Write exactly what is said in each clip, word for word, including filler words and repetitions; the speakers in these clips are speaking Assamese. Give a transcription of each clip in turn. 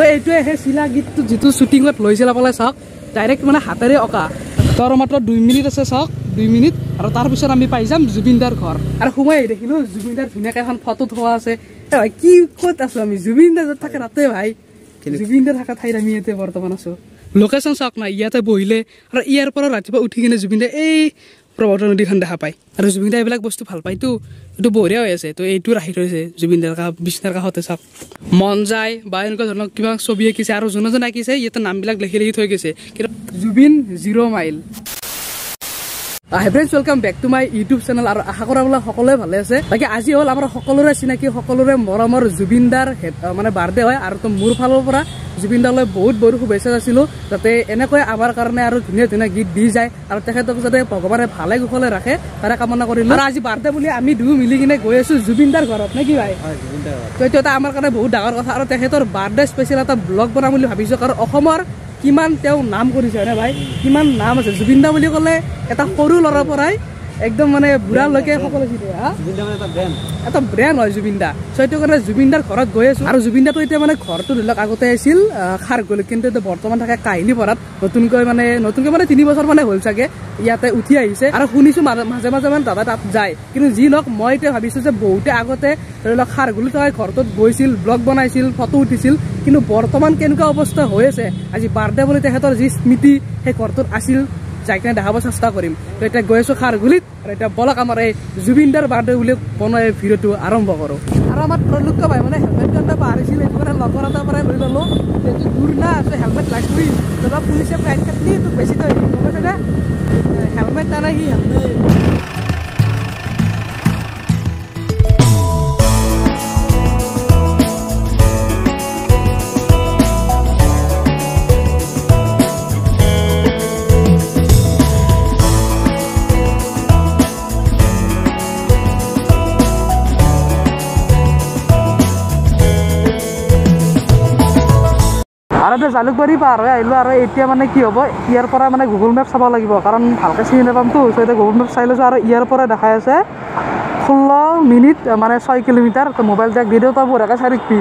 তো এইটোৱে হে শিলা গীতটো যেটো শুটিংত লৈছিল আপলে সক ডাইৰেক্ট মানে হাতেৰে অকা তোৰ মাত্ৰ দুই মিনিট আছে সক দুই মিনিট আৰু তাৰ পিছত আমি পাই যাম জুবিনদাৰ ঘৰ আৰু সময় দেখিলো জুবিনদাৰ ধুনীয়াকৈ এখন ফটো থোৱা আছে কি ক'ত আছো আমি জুবিনদাৰ থাকে ৰাতে ভাই জুবিনদাৰ থাকা ঠাই আমি এতে বৰ্তমান আছো লোকেশন সক না ইয়াতে বহিলে আৰু ইয়াৰ পৰা ৰাতিপুৱা উঠি কিনে জুবিনদা এই প্ৰবৰ্ত নদীখন দেখা পায় আৰু জুবিনদা এইবিলাক বস্তু ভাল পায় তো এটো বঢ়িয়া হৈ আছে তো এইটো ৰাখি থৈছে জুবিনদাৰ কা বিষ্ণৰ কা হতে সব মন যায় বা এনেকুৱা ধৰণৰ কিবা ছবি কিছে আৰু জনজন আকিছে ইয়াতে নামবিলাক লিখি লিখি থৈ গৈছে Zubeen zero' mile Hai friends, welcome back to my YouTube channel. Aru aha korabla hokole bhale ase. Lagi aji hol amar hokolore sinaki hokolore moromor Zubindar mane birthday hoy aru to mur phalor pora Zubindar le bahut boru khubesha asilo. Tate ene koi amar karone aru dhuniya dhuniya git di jay aru tekhetok jate bhagobane bhale khole rakhe tara kamona korilo. Aru aji birthday buli ami duyo mili kine goi asu Zubindar gorot ne ki bhai. Hoy Zubindar. To eto ta amar karone bahut dagor kotha aru tekhetor birthday special eta vlog banam buli bhabiso karon Ohomor কিমান তেও নাম কৰিছে না ভাই কিমান নাম আছে জুবিনদা বুলি কলে এটা সৰু লৰা পৰাই একদম মানে বুঢ়া লকে সকলো চিনি হা জুবিনদা মানে এটা ব্ৰেন এটা ব্ৰেন হয় জুবিনদা সৈটো কাৰণে জুবিনদাৰ ঘৰত গৈ আছো আৰু জুবিনদা তো এতিয়া মানে ঘৰটো লক আগতে আছিল খাৰ গল কিন্তু এটা বৰ্তমান থাকে কাহিলিপাৰাত নতুনকৈ মানে নতুনকৈ মানে তিনি বছৰ মানে হ'ল চাগে ইয়াতে উঠি আহিছে আৰু শুনিছো মাজে মাজে মানে দাদা তাত যায় কিন্তু যি লক মই তে ভাবিছো যে বহুতে আগতে লক খাৰ গল তাই ঘৰটোত গৈছিল ব্লগ বনাইছিল ফটো উঠিছিল কিন্তু বৰ্তমান কেনেকুৱা অৱস্থা হৈ আছে আজি বাৰদে বুলি তেহেতৰ যি স্মৃতি হে ঘৰটোত আছিল Jaikan dah habis sasta korim. Kita goyesu khar gulit. Kita bola kamar Zubindar baru ulik pono video tu aram bagoro. Aramat produk ke bay mana helmet kan dah parisi lagi mana laporan dah pernah beli lalu. Jadi durna tu helmet lagi. Jadi polisnya pernah kat ni tu besi tu. Macam mana? Helmet tanah ini helmet. Ada Jalukbari par ya, itu ada etia mana kio boy, year pora mana Google Maps sabal lagi boy, karena hal kesini nepam tuh, so itu Google Maps saya lalu ada year pora dah kaya saya, full minute mana satu kilometer, atau mobile jack video tahu boy, agak serik pi,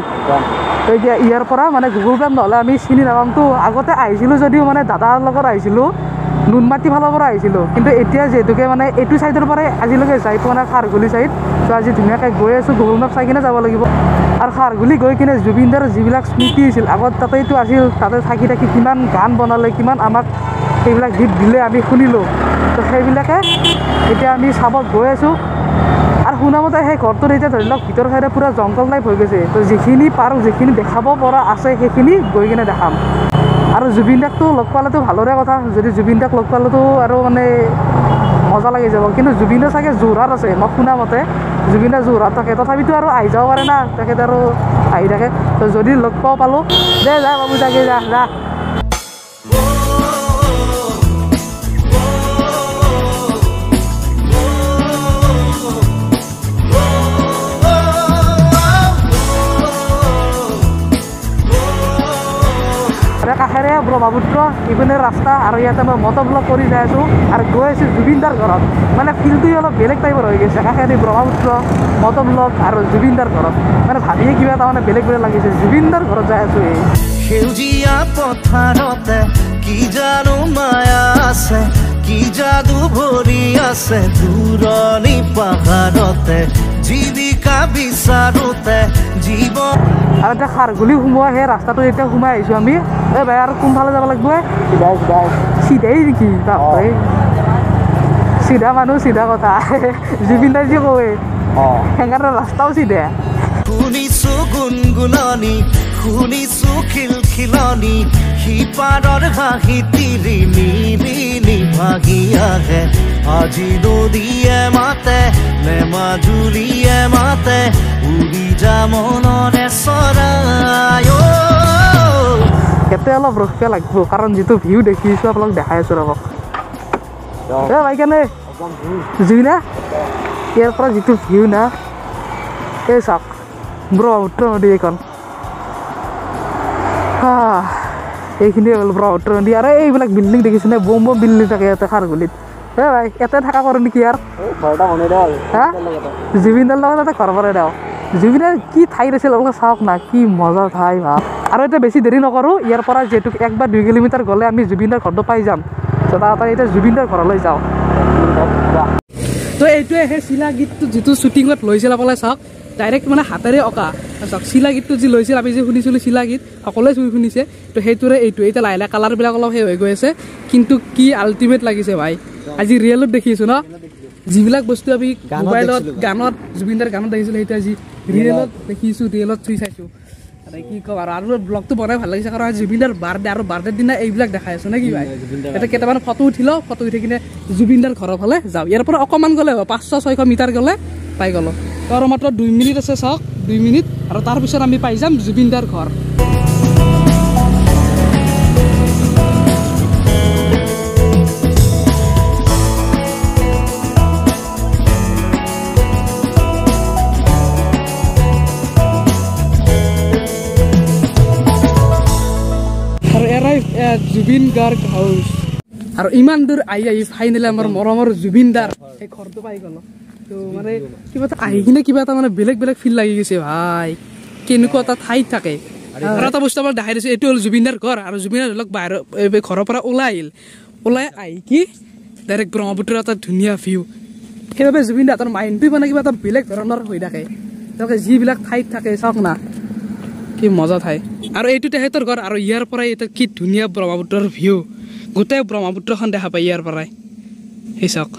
jadi year pora mana Google Maps nolak, kami sini nepam tuh, agaknya aisilu jadi mana data logo aisilu, nun mati bala pora aisilu, itu etia jadi kayak mana itu saya terpora aisilu kayak saya itu mana khar guli saya, so aja dunia kayak gue so Google Maps saya kena sabal lagi boy. আর খার গুলি গই কিনে জুবিনদার জিবিলাক স্মৃতি আছিল আগত তাতেইতো আছিল তাতে থাকি থাকি কিমান গান বনালে কিমান আমাক সেইবিলাক গীত দিলে আমি শুনিলো তো সেইবিলাকে এতিয়া আমি চাব গৈ আছো আর শুনামতে সেই ঘৰটোৰ এতিয়া ধৰি লওক ভিতৰ সাইডে পুৰা জংঘল টাইপ হৈ গৈছে তো যিখিনি পাৰোঁ যিখিনি দেখাব পৰা আছে সেইখিনি গৈ কিনে দেখাম আৰু জুবিনদাকতো লগ পালেতো ভালৰে কথা যদি জুবিনদাক লগ পালেতো আৰু মানে মজা লাগি যাব কিন্তু জুবিনদা চাগে জোৰহাৰ আছে মই শুনামতে জুবিনদা জোৰহাৰ থাকে তথাপিতো আৰু আহি যাব পাৰে না তেখেত আৰু আহি থাকে তো যদি লগ পাওঁ পালোঁ দে যা বাবু তাকে যা যা কাষেৰে ব্ৰহ্মপুত্ৰ ইপিনে ৰাস্তা আৰু ইয়াতে মই মটৰব্লক কৰি যাই আছোঁ আৰু গৈ আছোঁ জুবিনদাৰ ঘৰত মানে ফিল্ডটোৱে অলপ বেলেগ টাইপৰ হৈ গৈছে কাষেৰে ব্ৰহ্মপুত্ৰ মটৰব্লক আৰু জুবিনদাৰ ঘৰত মানে ভাবিয়ে কিবা এটা মানে বেলেগ বেলেগ লাগিছে জুবিনদাৰ ঘৰত যাই আছোঁ সেউজীয়া পথাৰতে কি জানো মায়া আছে কি জাদু ভৰি আছে দূৰণি পাহাৰতে জীৱিকা বিচাৰোতে জীৱন আৰু এটা খাৰগুলি সোমোৱা সেই ৰাস্তাটো এতিয়া সোমাই আহিছোঁ আমি Eh bayar kumpal aja balik gue. Sudah sudah. Sudah ini kita. Sudah manu sudah kota. Zubinda sih kowe. Oh. Yang karena las tahu sih deh. Kuni sugun gunani, kuni sukil kilani, hiparar bahitiri mili ni bahagia hai. Aji do diye mate, ne majuriye mate, uri jamonore sorayo. Kita lo bro, kita lagi bro, karena jitu view deh kisah pelong deh ayah surabok. Ya baikkan deh. Zubinda, ya pernah jitu view na. Esok, bro outro dia kon. Ah, ini level bro outro dia. Ada eh belak building deh kisahnya bom bom building tak ya terkar gulit. Ya baik, kita tak akan korunik ya. Berita mana dah? Hah? Zubinda lah kita korban dah. Zubinda kita Thai rasa level sahok na, kita maza Thai mah. আর এটা বেশি দেরি নকৰো ইয়াৰ পৰা যেটুক একবাৰ দুই কিলোমিটাৰ গলে আমি জুবিনদাৰ ঘৰটো পাই যাম তো তাৰাতাৰি এটা জুবিনদাৰ ঘৰলৈ যাও তো এইটোৱে হে শিলা গীতটো যেটো শুটিংত লৈছিল আপুনি চাওক ডাইৰেক্ট মানে হাতেৰে অকা চাওক শিলা গীতটো যি লৈছিল আমি যে শুনিছিল শিলা গীত সকলোৱে শুনিছে তো হেতুৰে এইটো এটা লাইলা কালাৰ বিলাক অলপ হে হৈ গৈছে কিন্তু কি আল্টিমেট লাগিছে ভাই আজি ৰিয়েলত দেখিছো না যিবিলাক বস্তু আমি মোবাইলত গানত জুবিনদাৰ গানত দেখিছিল হেতু আজি ৰিয়েলত দেখিছো ৰিয়েলত চুই চাইছো ada ki ko aru blog to bonai bhal lagise karon Zubindar birthday aru birthday dina ei blak dekhai aso na ki bhai eta keta ban photo uthilo photo uthe kine Zubindar khoro phale jao er por okoman gole five hundred six hundred meter gole pai golo tor matro two minute ase sok two minute aru tar pisor ami pai jam Zubindar khor Zubeen Garg house aru iman dur ayi finally amar moromor Zubindar ei khorto pai golo to mane kiba ta ahi kine kiba ta mane belek belek feel lagi gise bhai kenuko ta thai thake ara ta bostu amar dahir ase etu hol Zubindar ghor aru Zubindar lok bahar ei ghor pora olail olai ahi ki direct brahmaputra ta dunia view kibabe Zubindar tar mind bi mane kiba ta belek dhoronor hoi thake toke ji bilak thai thake sok na ki moja thai aru etu te hetor ghor aru iyar porai eta ki dunia brahmaputrar view gote brahmaputra khan dekha pai iyar porai hisok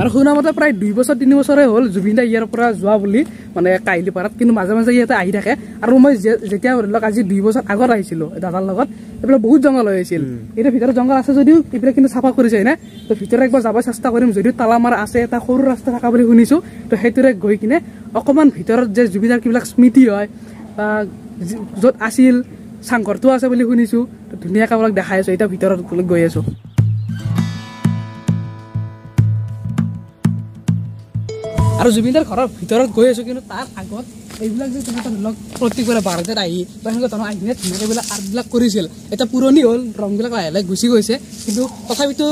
aru khuna mata prai dui bochor tini bochor e hol Zubinda iyar pora jua boli mane Kahiliparat kintu maje maje iyate ahi thake aru moi jetia lok aji dui bochor agor ahisilo dadar logot ebla bahut jongal hoisil eta bhitor jongal ase jodio ebla kintu safa korise na to bhitor ekbar jaba chesta korim jodio talamar ase eta khoru rasta thaka boli hunisu to heture goi kine okoman bhitor je Zubindar kiblak smiti hoy ba jot asil sangkortu ase boli hunisu to dunia kablak dekhai aso eta bhitor goi aso aru Zubindar khoror bhitorot goi aso kintu tar agot eiblak je tumi lok protikore barate ahi bahinga tano ahi net mure bila arblak korisil eta puroni hol rong bilak lahe lahe gusi goise kintu tothabitu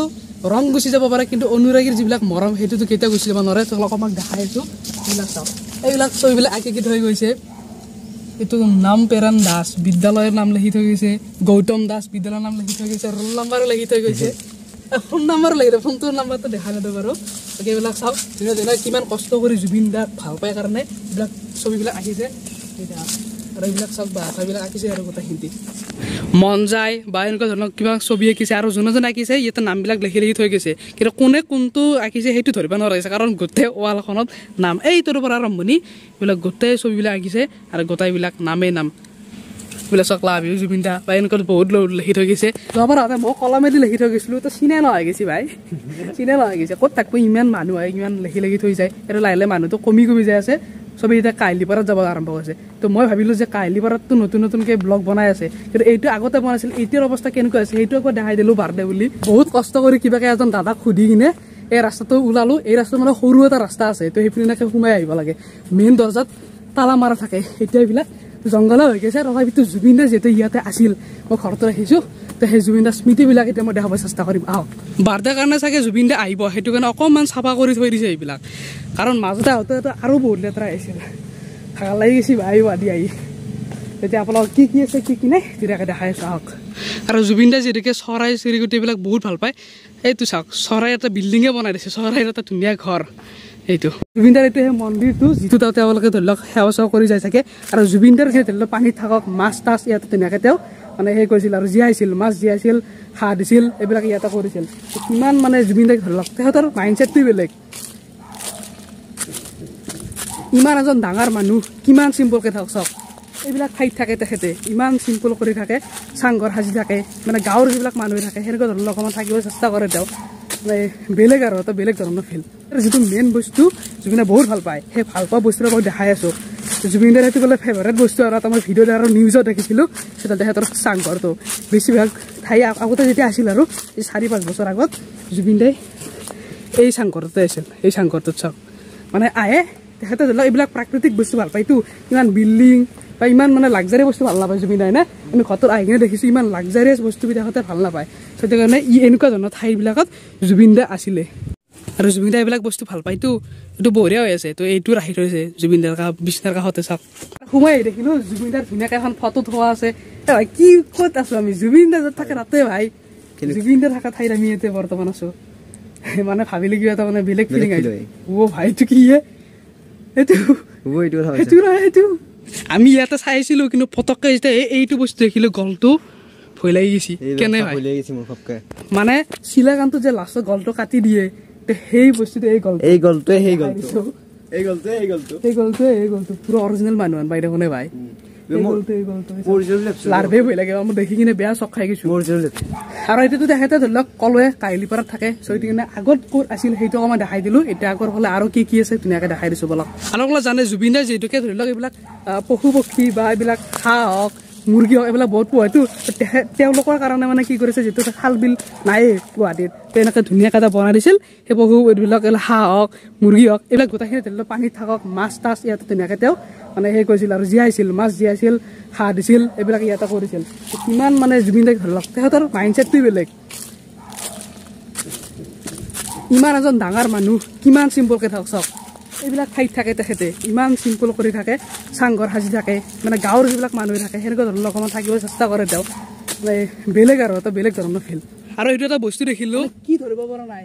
rong gusi jabo pare kintu onuragir jibilak morom hetu to keta gusi jabo nore to lokomak dekhai aso bilak saw eiblak soy bila ake kit hoi goise itu nam peran das bidyaloyer nam lekhi thoi goise Gautam Das bidyaloyer nam lekhi thoi goise roll number lekhi thoi goise phone number lekhi phone to number to dekha nade paro oke bila sab dina dina kiman kosto kori Zubindar bhal pai karone bila sobi bila ahise eta ara bila sab ba ta bila ahise aru kotha hindi mon jay ba enko jonok kiman sobi ekise aru jona jona ekise eta nam bila lekhi lekhi thoi goise kira kone kuntu ahise hetu thoriba noraise karon gote wal khonot nam ei toru por aramboni bila gote sobi bila ahise ara gotai bila name nam bila sok love you Zubinda ba enko bahut lekhi thoi goise to amar ata mo kolame di lekhi thoi goislu to sine na hoy gesi bhai sine na hoy gesi kot takbo iman manu hoy iman lekhi lekhi thoi jay era laile manu to komi komi jay ase sobi eta Kahiliparat jabo aarambh hoise to moi bhabilu je Kahiliparat to notun notun ke blog banai ase kintu eitu agote banasil etir obostha kenko ase eitu ekbar dekhai dilu barde boli bahut kosto kori kiba ke ejon dada khudi kine ei rasta to ulalu ei rasta mane horu eta rasta ase to hepinina ke khumai aiba lage main dorjat tala mara thake etia bila jongala hoi gese rola bitu Zubinda jete iyate asil mo khorto rakhisu to he Zubinda smiti bilak eta mo dekhabar chesta korim aw barde karone sage Zubinda aibo hetu kane okoman safa kori thoi dise ei bilak karon majate hote eta aru bahut letra aisil khala lagi gesi bhai wadi ai eta apolog ki ki ase ki ki nai tirake dekhai saok aru Zubinda jedike sorai siriguti bilak bahut bhal pai ei tu saok sorai eta building e banai dise sorai eta dunia ghor এইটো জুবিনদাৰ এইটো হে মন্দিৰটো যিটো তাতে তেওঁলোকে ধৰি লওক সেৱা সেৱা কৰি যাই থাকে আৰু জুবিনদাৰ সেই ধৰি লওক পানী থাকক মাছ তাছ ইয়াতে তেনেকে তেওঁ মানে সেই কৈছিল আৰু জীয়াইছিল মাছ জীয়াইছিল হাঁহ দিছিল এইবিলাক ইয়াতে কৰিছিল কিমান মানে জুবিনদাক ধৰি লওক তেহেঁতৰ মাইণ্ডছেটটো বেলেগ ইমান এজন ডাঙৰ মানুহ কিমান চিম্পলকে থাকক চব এইবিলাক ঠাইত থাকে তেখেতে ইমান চিম্পল কৰি থাকে চাংঘৰ সাজি থাকে মানে গাঁৱৰ যিবিলাক মানুহ থাকে সেনেকুৱা ধৰণৰ অকণমান থাকিব চেষ্টা কৰে তেওঁ বেলেগ আৰু এটা বেলেগ ধৰণৰ ফিল যিটো মেইন বস্তু জুবিনে বহুত ভাল পায় সেই ভাল পোৱা বস্তুটো মই দেখাই আছো জুবিনদাৰ সেইটো বোলে ফেভাৰেট বস্তু আৰু এটা মই ভিডিঅ'ত আৰু নিউজত দেখিছিলোঁ সেইটো তেহেঁতৰ চাংঘৰটো বেছিভাগ ঠাই আগতে যেতিয়া আছিল আৰু এই চাৰি পাঁচ বছৰ আগত জুবিনদাই এই চাংঘৰটোতে আছিল এই চাংঘৰটোত চাওক মানে আহে তেখেতে ধৰি লওক এইবিলাক প্ৰাকৃতিক বস্তু ভাল পায়তো ইমান বিল্ডিং বা ইমান মানে লাগজাৰী বস্তু ভাল নাপায় জুবিন দাই না আমি ঘৰত আহি কিনে দেখিছোঁ ইমান লাগজাৰিয়াছ বস্তুবিলাকতে ভাল নাপায় সেইটো কাৰণে ই এনেকুৱা ধৰণৰ ঠাইবিলাকত জুবিন দা আছিলে আৰু জুবিন দা এইবিলাক বস্তু ভাল পাইতো এটো বঢ়িয়া হৈ আছে তো এইটো ৰাখি থৈছে জুবিন দাৰ কা বিছনাৰ কাষতে চাক ঘুমাই দেখিলো জুবিন দাৰ ধুনীয়াকৈ এখন ফটো থোৱা আছে ভাই কি ক'ত আছো আমি জুবিন দা যত থাকে ৰাতে ভাই জুবিন দা থাকা ঠাইত আমি এতে বৰ্তমান আছো মানে ভাবিলে কি এটা মানে বেলেগ ফিলিং আইলো ও ভাই তো কি হে এটো ও এইটো কথা এটো এটো আমি ইয়াতে চাইছিলো কিন্তু ফটককৈ এইটো বস্তু দেখিলো গলটো ভয়লাই গিছি কেনে ভাই ভয়লাই গিছি মোৰ ফটককৈ মানে শিলাকান্ত যে লাষ্ট গলটো কাটি দিয়ে এই বস্তুতে এই গল্প এই গল্পতে এই গল্প এই গল্পতে এই গল্প এই গল্পতে এই গল্প পুরো অরিজিনাল মানুৱান বাইদা কোনে ভাই এই গল্পতে এই গল্প অরিজিনাল লারবে ভই লাগে আমি দেখি কিনে বেয়া শক খাই গিছো অরিজিনাল আর এটাতো দেখাতে ধরলক কলয়ে কাহিলিপাৰা থাকে সইতে কিনে আগত কোৰ আছিল হেটো আমি দেখাই দিলো এটা আগৰ হলে আৰু কি কি আছে তুমিকে দেখাই দিছো বলক আনকলা জানে জুবিন দা যেটোকে ধৰলক এইবিলাক পশু পক্ষী বা এইবিলাক খাহ হক মুৰ্গী হক এইবিলাক বহুত পোৱাটো তেওঁলোকৰ কাৰণে মানে কি কৰিছে যেটো খালবিল নাই পোৱাদিত তেনকে ধুনিয়া কাটা বনাই দিছিল হে বহু এইবিলাক হাঁহ হক মুৰ্গী হক এইবিলাক গোটাখিনি তেলৰ পানীত থাকক মাছ তাছ ইয়াতে ধুনীয়াকৈ তেওঁ মানে সেই কৈছিল আৰু জীয়াইছিল মাছ জীয়াইছিল হাঁহ দিছিল এইবিলাক ইয়াতে কৰিছিল কিমান মানে জুবিন দাক ধৰলক তেহেতৰ মাইণ্ডছেটটোই বেলেগ ইমান এজন ডাঙৰ মানুহ কিমান চিম্পলকৈ থাকক চব এইবিলাক ঠাইত থাকে তেখেতে ইমান চিম্পল কৰি থাকে চাংঘৰ সাজি থাকে মানে গাঁৱৰ যিবিলাক মানুহ থাকে সেনেকুৱা ধৰণৰ অকণমান থাকিবলৈ চেষ্টা কৰে তেওঁ মানে বেলেগ আৰু এটা বেলেগ ধৰণৰ ফিল আৰু এইটো এটা বস্তু দেখিলো কি ধৰিব পৰা নাই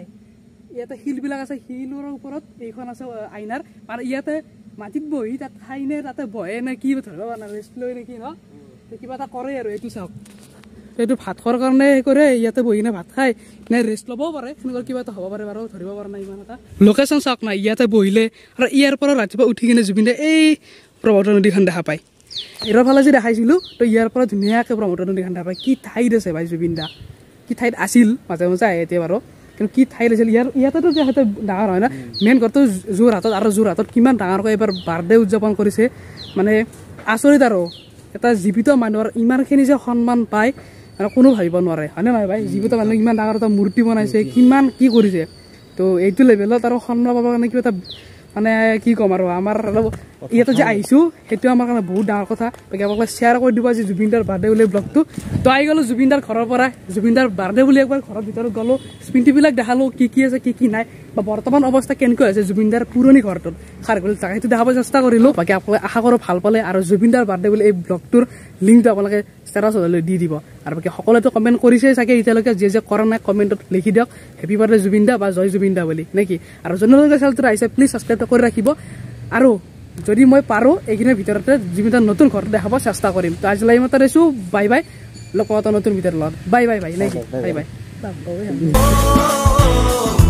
ইয়াতে শিলবিলাক আছে শিলৰ ওপৰত এইখন আছে আইনাৰ মানে ইয়াতে মাটিত বহি তাত খাইনে তাতে বহে নে কি ধৰিব পৰা নাই ৰেষ্ট লৈ নেকি ন কিবা এটা কৰে আৰু এইটো চাওক এইটো ভাত খোৱাৰ কাৰণে কৰে ইয়াতে বহিনে ভাত খায় নাই ৰেষ্ট ল'বও পাৰে সেনেকুৱা কিবা এটা হ'ব পাৰে বাৰু ধৰিব পৰা নাই ইমান এটা লোকেশ্যন চাওক নাই ইয়াতে বহিলে আৰু ইয়াৰ পৰা ৰাতিপুৱা উঠি কিনে জুবিনে এই ব্ৰহ্মপুত্ৰ নদীখন দেখা পায় এৰৰ ফালে যে দেখাইছিলোঁ তো ইয়াৰ পৰা ধুনীয়াকৈ ব্ৰহ্মপুত্ৰ নদীখন দেখা পায় কি ঠাইত আছে ভাই জুবিন দা কি ঠাইত আছিল মাজে মাজে আহে এতিয়া বাৰু কিন্তু কি ঠাইত আছিল ইয়াৰ ইয়াতেতো যিহেতু ডাঙৰ হয় না মেইন ঘৰটো যোৰহাটত আৰু যোৰহাটত কিমান ডাঙৰকৈ এবাৰ বাৰ্থডে উদযাপন কৰিছে মানে আচৰিত আৰু এটা জীৱিত মানুহৰ ইমানখিনি যে সন্মান পায় আৰু কোনো ভাবিব নোৱাৰে হয়নে নহয় ভাই জীৱিত মানুহ ইমান ডাঙৰ এটা মূৰ্তি বনাইছে কিমান কি কৰিছে তো এইটো লেভেলত আৰু সন্মান পাবৰ কাৰণে কিবা এটা মানে কি ক'ম আৰু আমাৰ ইয়াতে যে আহিছোঁ সেইটো আমাৰ কাৰণে বহুত ডাঙৰ কথা বাকী আপোনালোকে শ্বেয়াৰ কৰি দিব যে জুবিন দাৰ বাৰ্থডে বুলি ব্লগটো তো আহি গ'লোঁ জুবিন দাৰ ঘৰৰ পৰা জুবিন দাৰ বাৰ্থডে বুলি একবাৰ ঘৰৰ ভিতৰত গ'লোঁ স্মৃতিবিলাক দেখালোঁ কি কি আছে কি কি নাই বা বৰ্তমান অৱস্থা কেনেকৈ আছে জুবিন দাৰ পুৰণি ঘৰটোত খাৰগল জাগা সেইটো দেখাব চেষ্টা কৰিলোঁ বাকী আপোনালোকে আশা কৰোঁ ভাল পালে আৰু জুবিন দাৰ বাৰ্থডে বুলি এই ব্লগটোৰ লিংকটো আপোনালোকে ষ্টেটাছ হ'লে দি দিব আৰু বাকী সকলোৱে কমেণ্ট কৰিছে চাগে এতিয়ালৈকে যে যে কৰা নাই কমেণ্টত লিখি দিয়ক হেপী বাৰ্থডে জুবিন দা বা জয় জুবিন দা বুলি নেকি আৰু যোনলৈকে চেনেলটো আহিছে প্লিজ ছাবস্ক্ৰাইব কৰি ৰাখিব আৰু যদি মই পাৰোঁ এইখিনিৰ ভিতৰতে জুবিন দাৰ নতুন ঘৰটো দেখাব চেষ্টা কৰিম তো আজিলৈ ইমানতে ৰাখিছোঁ বাই বাই লগ পাওঁ নতুন ভিডিঅ'ৰ লগত বাই বাই বাই নেকি বাই বাই